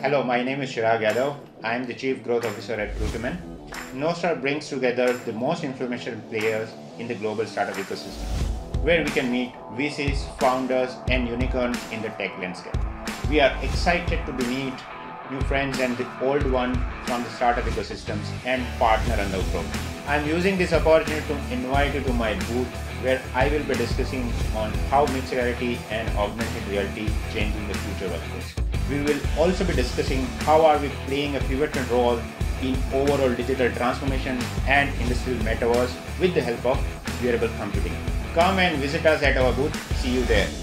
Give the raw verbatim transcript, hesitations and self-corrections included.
Hello, my name is Chirag Yadav. I am the Chief Growth Officer at Plutomen. Nostar brings together the most influential players in the global startup ecosystem, where we can meet V Cs, founders, and unicorns in the tech landscape. We are excited to meet new friends and the old one from the startup ecosystems and partner on the growth. I am using this opportunity to invite you to my booth, where I will be discussing on how mixed reality and augmented reality changing the future workforce. We will also be discussing how are we playing a pivotal role in overall digital transformation and industrial metaverse with the help of wearable computing. Come and visit us at our booth. See you there.